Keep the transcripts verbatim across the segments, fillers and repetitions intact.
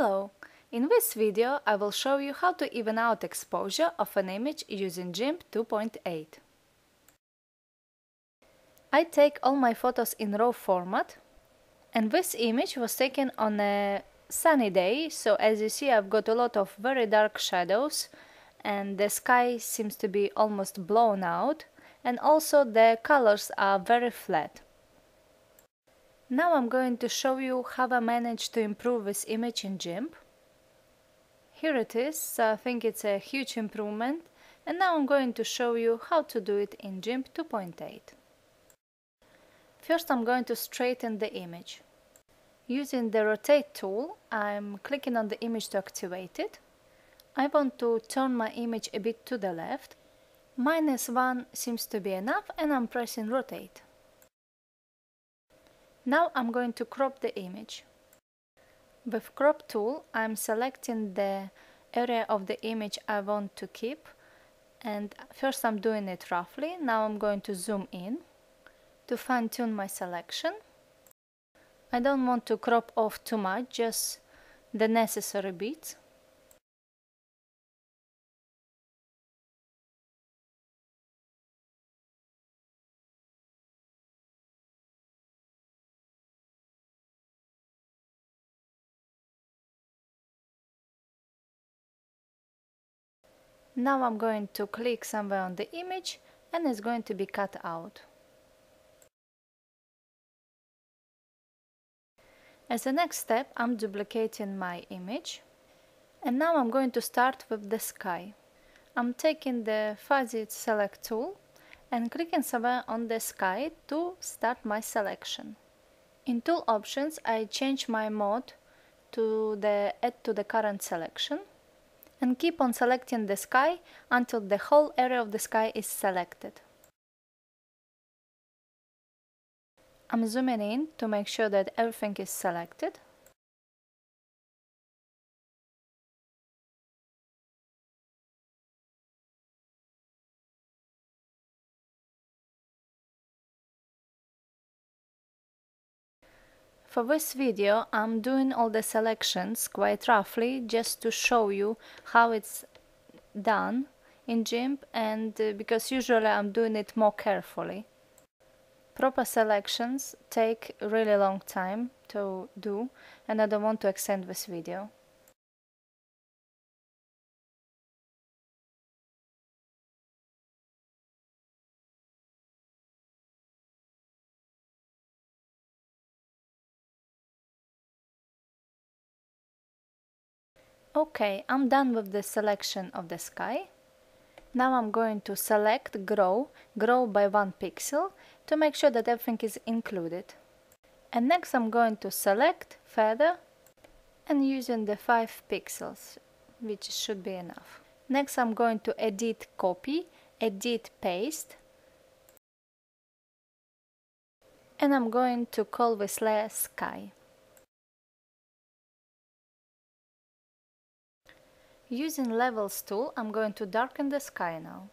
Hello! In this video I will show you how to even out exposure of an image using GIMP two point eight. I take all my photos in RAW format, and this image was taken on a sunny day, so as you see I've got a lot of very dark shadows and the sky seems to be almost blown out, and also the colors are very flat. Now I'm going to show you how I managed to improve this image in GIMP. Here it is, so I think it's a huge improvement, and now I'm going to show you how to do it in GIMP two point eight. First I'm going to straighten the image. Using the rotate tool, I'm clicking on the image to activate it. I want to turn my image a bit to the left. Minus one seems to be enough, and I'm pressing rotate. Now I'm going to crop the image. With crop tool I'm selecting the area of the image I want to keep, and first I'm doing it roughly. Now I'm going to zoom in to fine-tune my selection. I don't want to crop off too much, just the necessary bits. Now I'm going to click somewhere on the image and it's going to be cut out. As a next step, I'm duplicating my image, and now I'm going to start with the sky. I'm taking the Fuzzy Select tool and clicking somewhere on the sky to start my selection. In Tool Options, I change my mode to the Add to the Current Selection, and keep on selecting the sky until the whole area of the sky is selected. I'm zooming in to make sure that everything is selected. For this video I'm doing all the selections quite roughly, just to show you how it's done in GIMP, and uh, because usually I'm doing it more carefully. Proper selections take really long time to do, and I don't want to extend this video. Okay, I'm done with the selection of the sky. Now I'm going to select Grow, Grow by one pixel, to make sure that everything is included. And next I'm going to select Feather and using the five pixels, which should be enough. Next I'm going to edit Copy, edit Paste, and I'm going to call this layer Sky. Using Levels tool, I'm going to darken the sky now.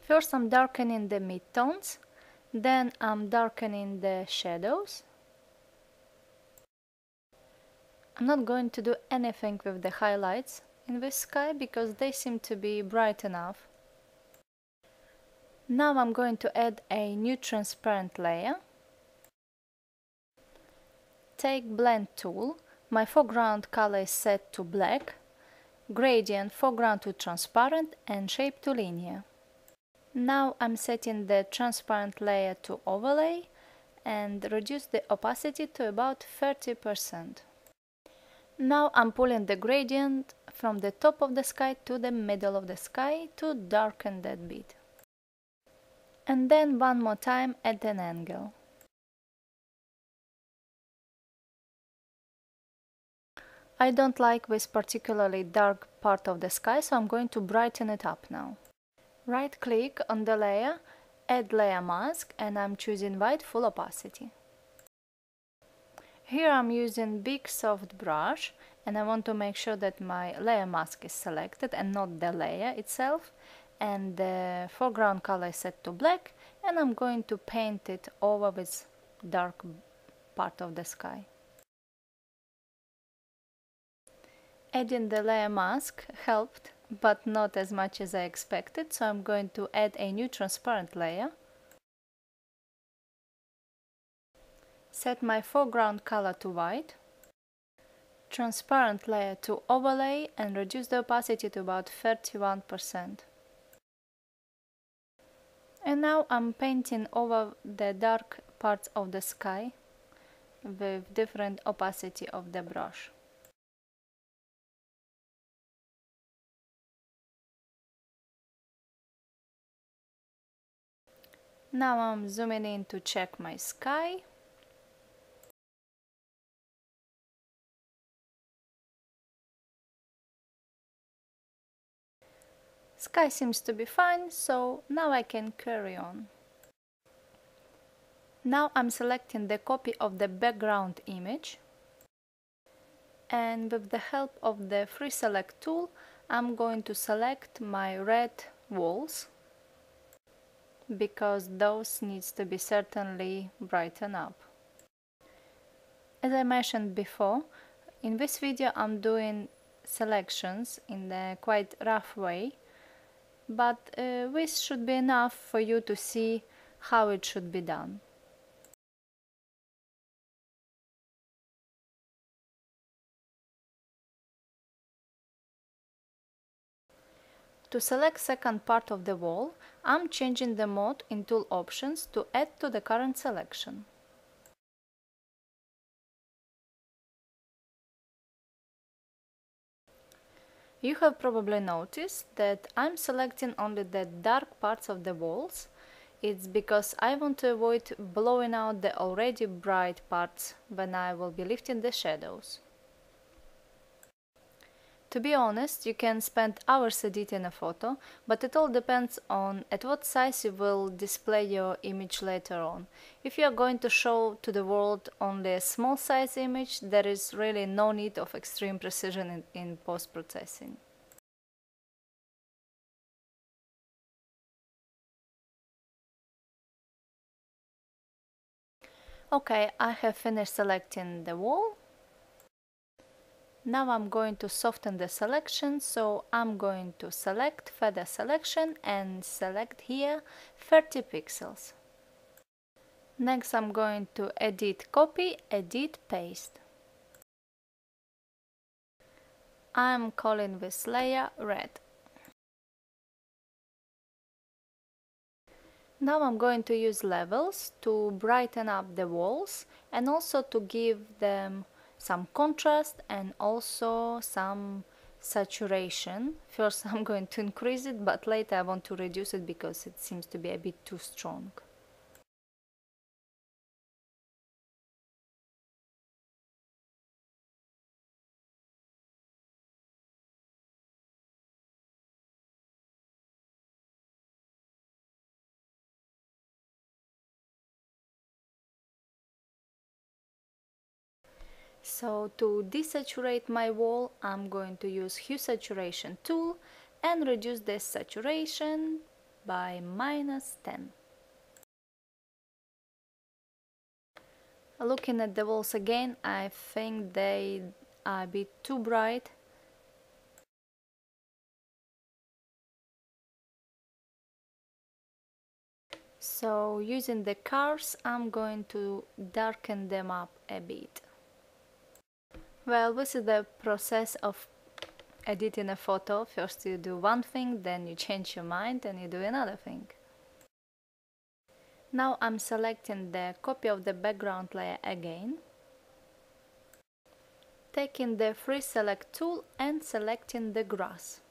First I'm darkening the midtones, then I'm darkening the shadows. I'm not going to do anything with the highlights in this sky because they seem to be bright enough. Now I'm going to add a new transparent layer. Take blend tool, my foreground color is set to black, gradient foreground to transparent, and shape to linear. Now I'm setting the transparent layer to overlay and reduce the opacity to about thirty percent. Now I'm pulling the gradient from the top of the sky to the middle of the sky to darken that bit. And then one more time at an angle. I don't like this particularly dark part of the sky, so I'm going to brighten it up now. Right click on the layer, add layer mask, and I'm choosing white full opacity. Here I'm using big soft brush, and I want to make sure that my layer mask is selected and not the layer itself, and the foreground color is set to black, and I'm going to paint it over with dark part of the sky. Adding the layer mask helped, but not as much as I expected, so I'm going to add a new transparent layer. Set my foreground color to white, transparent layer to overlay, and reduce the opacity to about thirty-one percent. And now I'm painting over the dark parts of the sky with different opacity of the brush. Now I'm zooming in to check my sky. Sky seems to be fine, so now I can carry on. Now I'm selecting the copy of the background image, and with the help of the Free Select tool I'm going to select my red walls, because those needs to be certainly brightened up. As I mentioned before, in this video I'm doing selections in a quite rough way, but uh, this should be enough for you to see how it should be done. To select second part of the wall, I'm changing the mode in Tool Options to Add to the Current Selection. You have probably noticed that I'm selecting only the dark parts of the walls. It's because I want to avoid blowing out the already bright parts when I will be lifting the shadows. To be honest, you can spend hours editing a photo, but it all depends on at what size you will display your image later on. If you are going to show to the world only a small size image, there is really no need of extreme precision in, in post-processing. Okay, I have finished selecting the wall. Now I'm going to soften the selection, so I'm going to select Feather Selection and select here thirty pixels. Next I'm going to edit Copy, edit Paste. I'm calling this layer Red. Now I'm going to use Levels to brighten up the walls and also to give them some contrast and also some saturation. First I'm going to increase it, but later I want to reduce it because it seems to be a bit too strong. So to desaturate my wall, I'm going to use Hue Saturation tool and reduce the saturation by minus ten. Looking at the walls again, I think they are a bit too bright. So using the curves, I'm going to darken them up a bit. Well, this is the process of editing a photo. First you do one thing, then you change your mind and you do another thing. Now I'm selecting the copy of the background layer again, taking the Free Select tool and selecting the grass.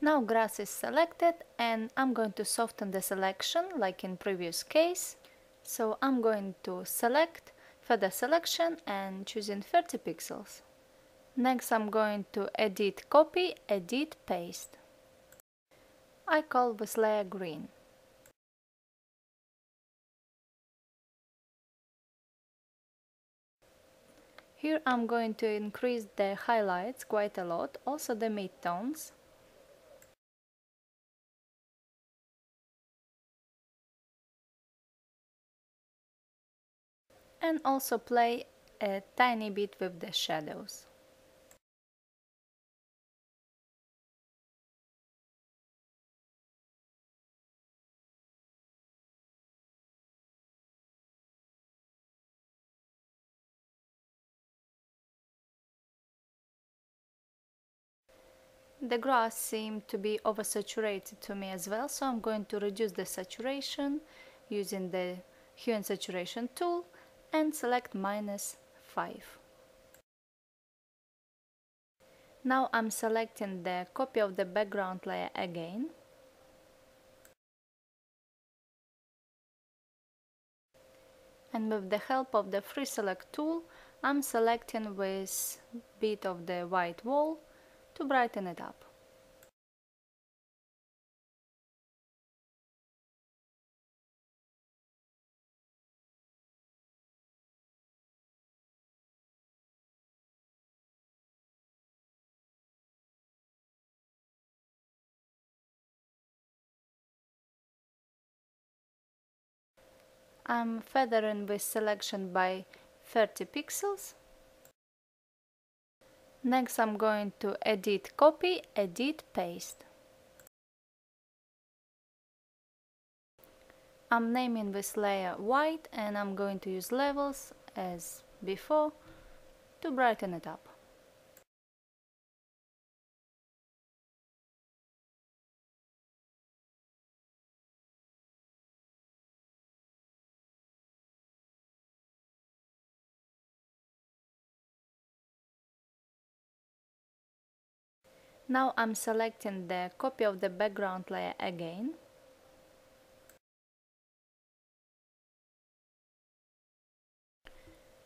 Now grass is selected, and I'm going to soften the selection like in previous case. So I'm going to select Feather Selection and choosing thirty pixels. Next I'm going to edit Copy, edit Paste. I call this layer green. Here I'm going to increase the highlights quite a lot, also the midtones. And also play a tiny bit with the shadows. The grass seemed to be oversaturated to me as well, so I'm going to reduce the saturation using the Hue and Saturation tool and select minus five. Now I'm selecting the copy of the background layer again. And with the help of the Free Select tool, I'm selecting with a bit of the white wall to brighten it up. I'm feathering this selection by thirty pixels. Next I'm going to edit copy, edit paste. I'm naming this layer white and I'm going to use levels as before to brighten it up. Now I'm selecting the copy of the background layer again.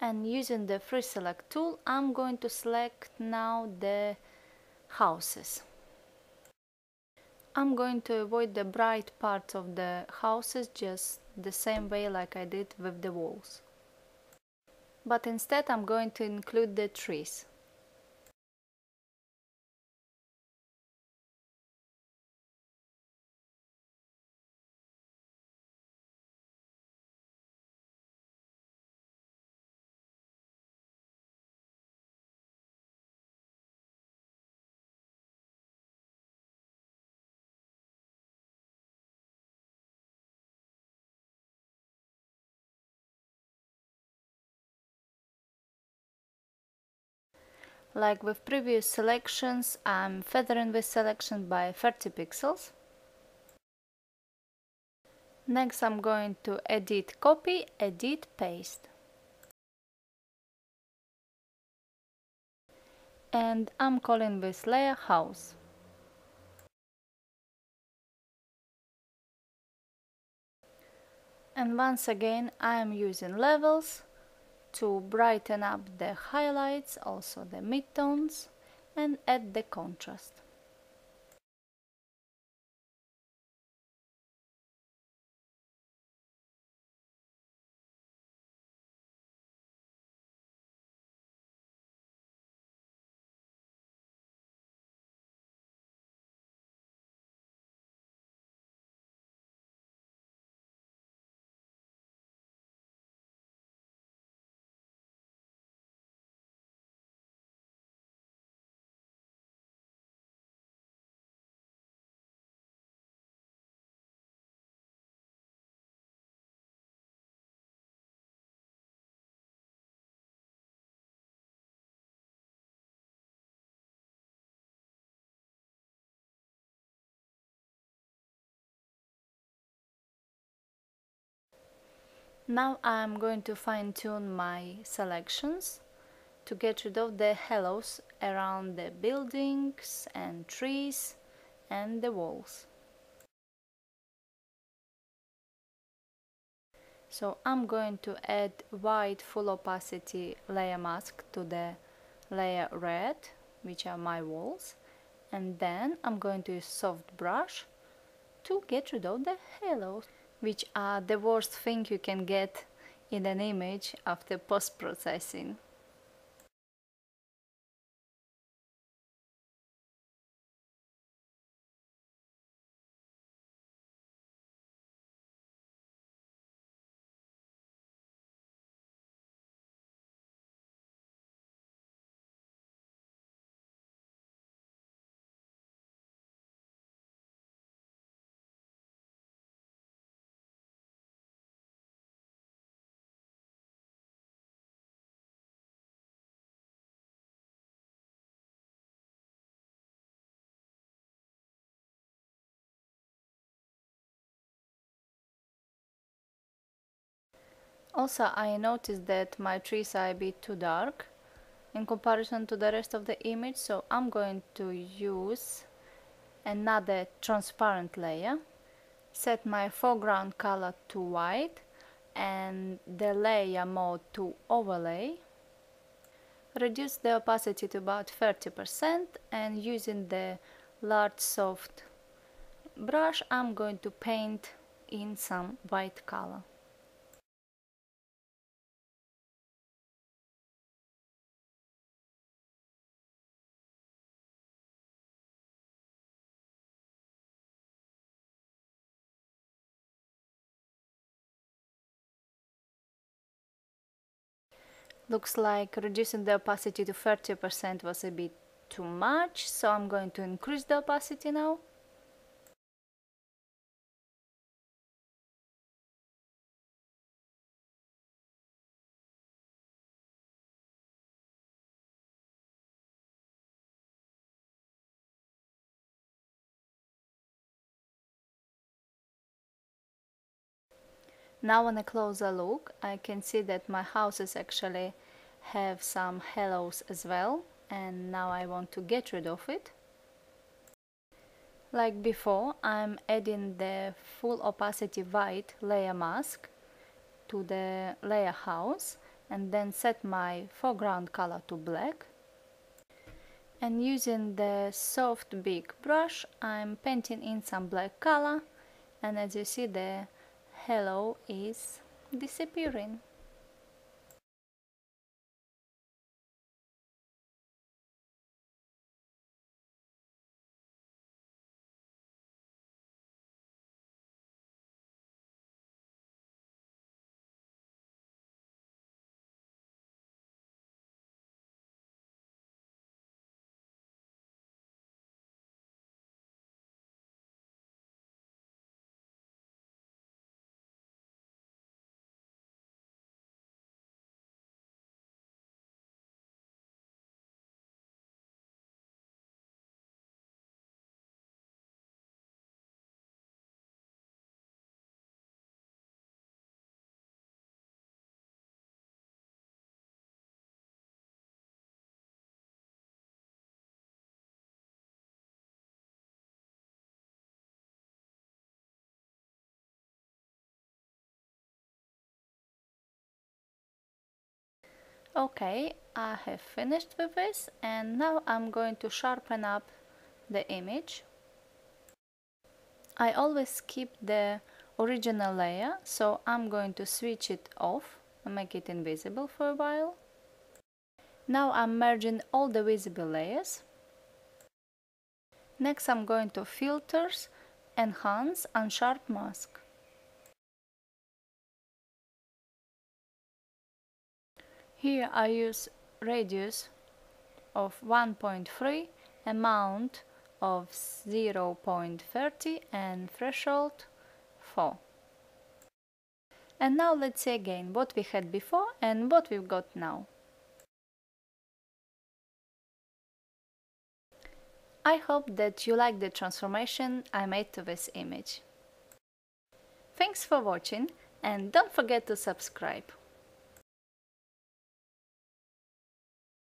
And using the Free Select tool, I'm going to select now the houses. I'm going to avoid the bright parts of the houses just the same way like I did with the walls. But instead I'm going to include the trees. Like with previous selections, I'm feathering this selection by thirty pixels. Next I'm going to edit copy, edit paste. And I'm calling this layer house. And once again I'm using levels to brighten up the highlights, also the midtones, and add the contrast. Now I'm going to fine-tune my selections to get rid of the halos around the buildings and trees and the walls. So I'm going to add white full opacity layer mask to the layer red, which are my walls, and then I'm going to use soft brush to get rid of the halos, which are the worst thing you can get in an image after post-processing. Also, I noticed that my trees are a bit too dark in comparison to the rest of the image, so I'm going to use another transparent layer, set my foreground color to white and the layer mode to overlay, reduce the opacity to about thirty percent, and using the large soft brush I'm going to paint in some white color. Looks like reducing the opacity to thirty percent was a bit too much, so I'm going to increase the opacity now. Now on a closer look, I can see that my houses actually have some halos as well, and now I want to get rid of it. Like before, I'm adding the full opacity white layer mask to the layer house and then set my foreground color to black. And using the soft big brush, I'm painting in some black color, and as you see the halo is disappearing. Okay, I have finished with this, and now I'm going to sharpen up the image. I always keep the original layer, so I'm going to switch it off and make it invisible for a while. Now I'm merging all the visible layers. Next I'm going to Filters, Enhance, Unsharp Mask. Here I use radius of one point three, amount of zero point three zero and threshold four. And now let's see again what we had before and what we've got now. I hope that you like the transformation I made to this image. Thanks for watching and don't forget to subscribe.